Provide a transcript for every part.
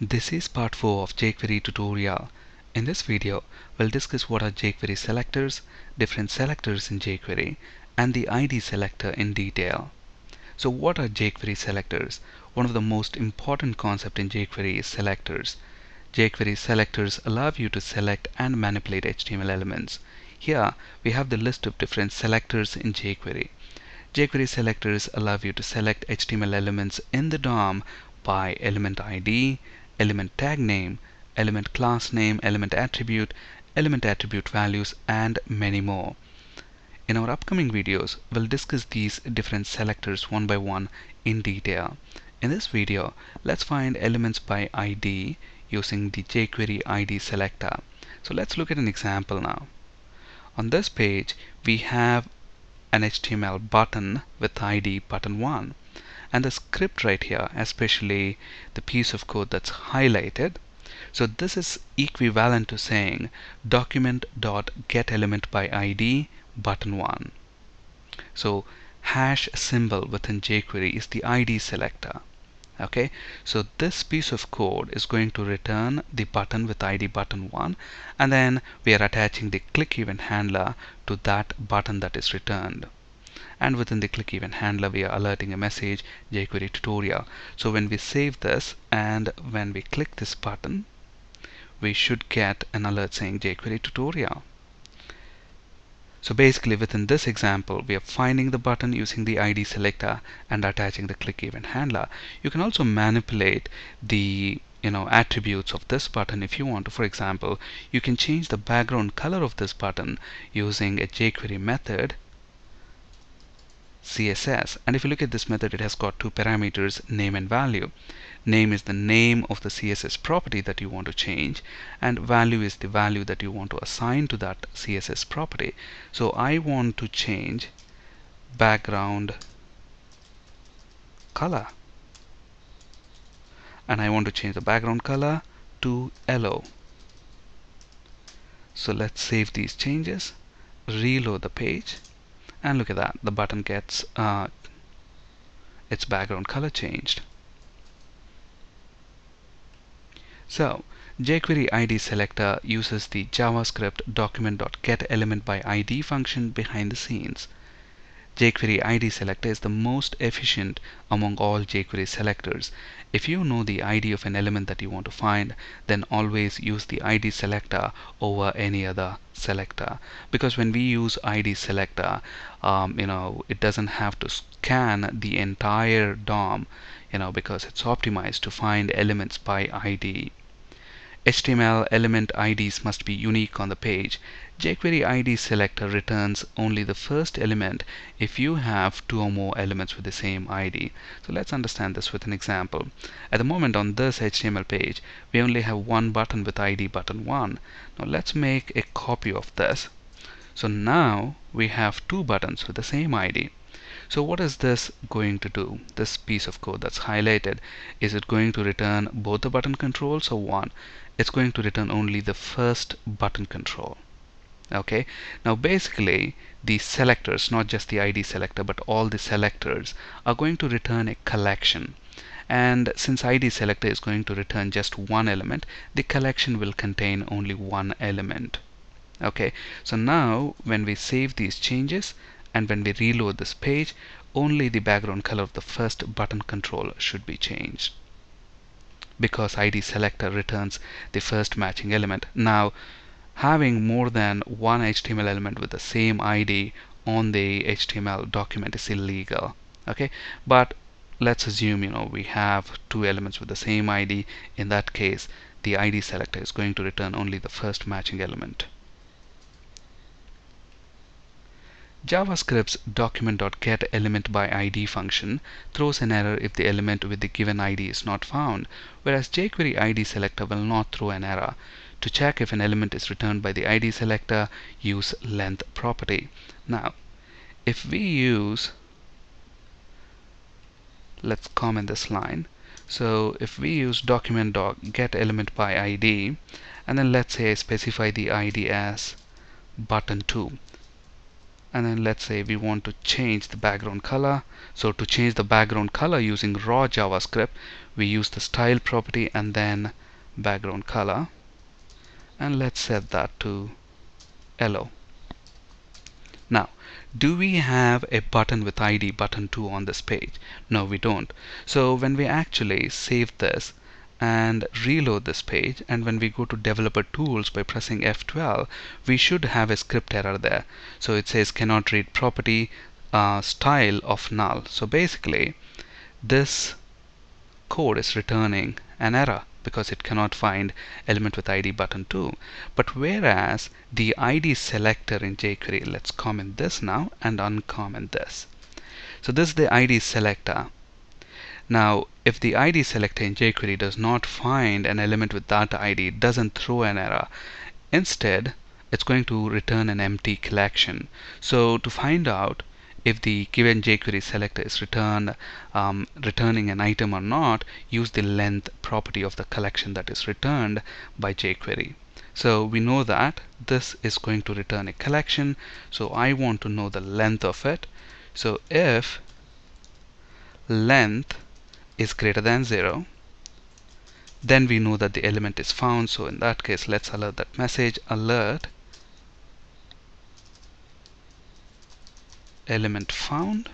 This is part 4 of jQuery tutorial. In this video, we'll discuss what are jQuery selectors, different selectors in jQuery, and the ID selector in detail. So what are jQuery selectors? One of the most important concepts in jQuery is selectors. jQuery selectors allow you to select and manipulate HTML elements. Here, we have the list of different selectors in jQuery. jQuery selectors allow you to select HTML elements in the DOM by element ID, element tag name, element class name, element attribute values, and many more. In our upcoming videos, we'll discuss these different selectors one by one in detail. In this video, let's find elements by ID using the jQuery ID selector. So let's look at an example now. On this page, we have an HTML button with ID button 1. And the script right here, especially the piece of code that's highlighted. So this is equivalent to saying document.getElementById button 1. So hash symbol within jQuery is the ID selector. Okay, so this piece of code is going to return the button with ID button 1, and then we are attaching the click event handler to that button that is returned. And within the click event handler, we are alerting a message, jQuery tutorial. So when we save this and when we click this button, we should get an alert saying jQuery tutorial. So basically within this example, we are finding the button using the ID selector and attaching the click event handler. You can also manipulate the attributes of this button if you want to. For example, you can change the background color of this button using a jQuery method CSS, and if you look at this method, it has got two parameters, name and value. Name is the name of the CSS property that you want to change, and value is the value that you want to assign to that CSS property. So I want to change background color, and I want to change the background color to yellow. So let's save these changes, reload the page, and look at that, the button gets its background color changed. So jQuery ID selector uses the JavaScript document.getElementById function behind the scenes. jQuery ID selector is the most efficient among all jQuery selectors. If you know the ID of an element that you want to find, then always use the ID selector over any other selector, because when we use ID selector, it doesn't have to scan the entire DOM, because it's optimized to find elements by ID. HTML element IDs must be unique on the page. jQuery ID selector returns only the first element if you have two or more elements with the same ID. So let's understand this with an example. At the moment on this HTML page, we only have one button with ID button 1. Now let's make a copy of this. So now we have two buttons with the same ID. So what is this going to do? This piece of code that's highlighted, is it going to return both the button controls or one? It's going to return only the first button control. Okay, now basically the selectors, not just the ID selector but all the selectors, are going to return a collection. And since ID selector is going to return just one element, the collection will contain only one element. Okay, so now when we save these changes and when we reload this page, only the background color of the first button control should be changed, because ID selector returns the first matching element. Now, having more than one HTML element with the same ID on the HTML document is illegal. Okay, but let's assume we have two elements with the same ID. In that case, the ID selector is going to return only the first matching element. JavaScript's document.getElementById function throws an error if the element with the given ID is not found, whereas jQuery ID selector will not throw an error. To check if an element is returned by the ID selector, use length property. Now, if we use, let's comment this line. So if we use document.getElementById, and then let's say I specify the ID as button 2. and then let's say we want to change the background color. So to change the background color using raw JavaScript, we use the style property and then background color, and let's set that to yellow. Now, do we have a button with ID button 2 on this page? No, we don't. So when we actually save this and reload this page, and when we go to developer tools by pressing F12, we should have a script error there. So it says cannot read property style of null. So basically this code is returning an error because it cannot find element with ID button 2. But whereas the ID selector in jQuery, let's comment this now and uncomment this. So this is the ID selector. Now, if the ID selector in jQuery does not find an element with that ID, it doesn't throw an error. Instead, it's going to return an empty collection. So to find out if the given jQuery selector is returning an item or not, use the length property of the collection that is returned by jQuery. So we know that this is going to return a collection, so I want to know the length of it. So if length is greater than 0, then we know that the element is found. So in that case, let's alert that message, alert element found,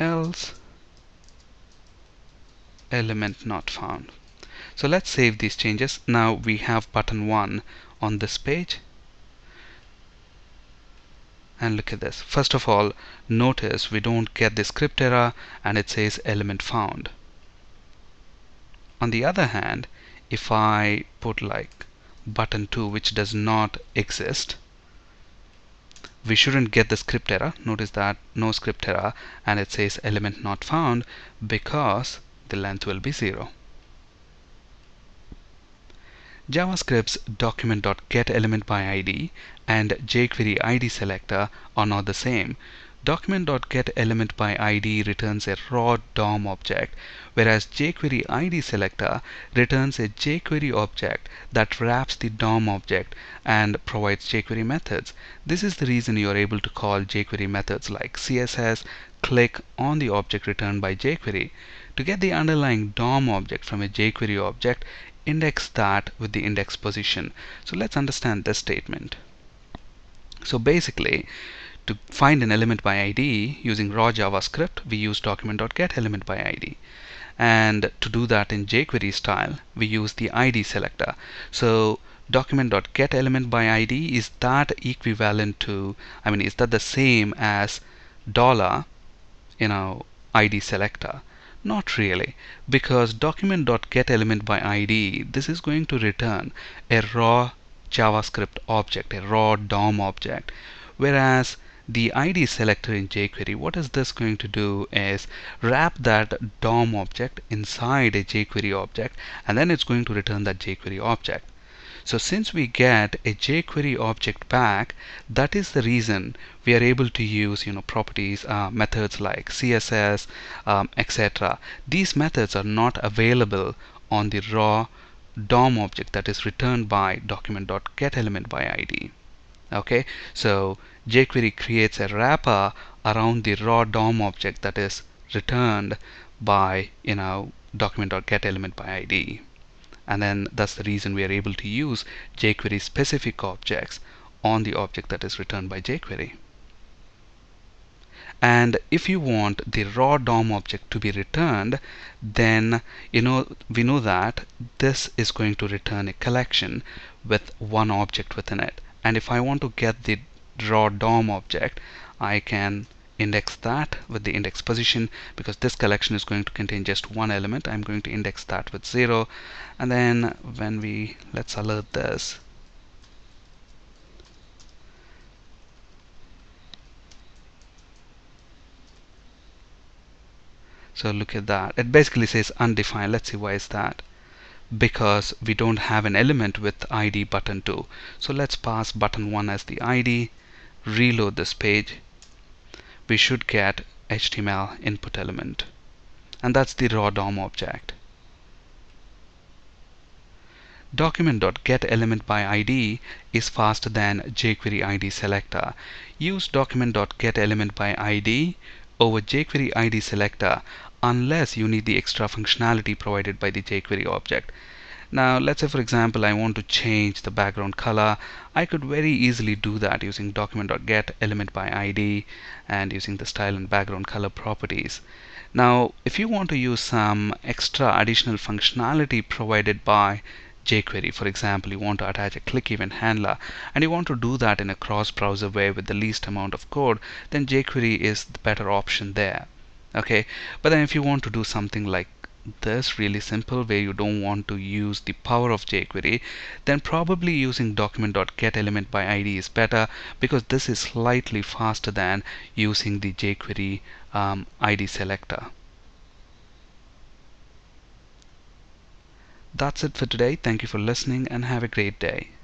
else element not found. So let's save these changes. Now we have button 1 on this page. And look at this. First of all, notice we don't get the script error and it says element found. On the other hand, if I put like button 2, which does not exist, we shouldn't get the script error. Notice that no script error and it says element not found because the length will be 0. JavaScript's document.getElementById and jQuery ID selector are not the same. Document.getElementById returns a raw DOM object, whereas jQuery ID selector returns a jQuery object that wraps the DOM object and provides jQuery methods. This is the reason you are able to call jQuery methods like CSS, click on the object returned by jQuery. To get the underlying DOM object from a jQuery object, index that with the index position. So let's understand this statement. So basically, to find an element by ID using raw JavaScript, we use document.getElementById. And to do that in jQuery style, we use the ID selector. So document.getElementById, is that equivalent to, is that the same as dollar, ID selector? Not really, because document.getElementById, this is going to return a raw JavaScript object, a raw DOM object, whereas the ID selector in jQuery, what is this going to do is wrap that DOM object inside a jQuery object, and then it's going to return that jQuery object. So since we get a jQuery object back, that is the reason we are able to use properties, methods like CSS, etc. These methods are not available on the raw DOM object that is returned by document.getElementById. Okay, so jQuery creates a wrapper around the raw DOM object that is returned by document.getElementById. And then that's the reason we are able to use jQuery specific objects on the object that is returned by jQuery. And if you want the raw DOM object to be returned, then we know that this is going to return a collection with one object within it. And if I want to get the raw DOM object, I can index that with the index position, because this collection is going to contain just one element. I'm going to index that with 0, and then when we, let's alert this, so look at that, it basically says undefined. Let's see, why is that? Because we don't have an element with ID button 2. So let's pass button 1 as the ID, reload this page, we should get HTML input element, and that's the raw DOM object. document.getElementById is faster than jQuery ID selector. Use document.getElementById over jQuery ID selector unless you need the extra functionality provided by the jQuery object. Now let's say, for example, I want to change the background color. I could very easily do that using document.getElementById and using the style and background color properties. Now if you want to use some extra additional functionality provided by jQuery, for example, you want to attach a click event handler and you want to do that in a cross-browser way with the least amount of code, then jQuery is the better option there. Okay, but then if you want to do something like this, really simple, where you don't want to use the power of jQuery, then probably using document.getElementById is better, because this is slightly faster than using the jQuery ID selector. That's it for today. Thank you for listening and have a great day.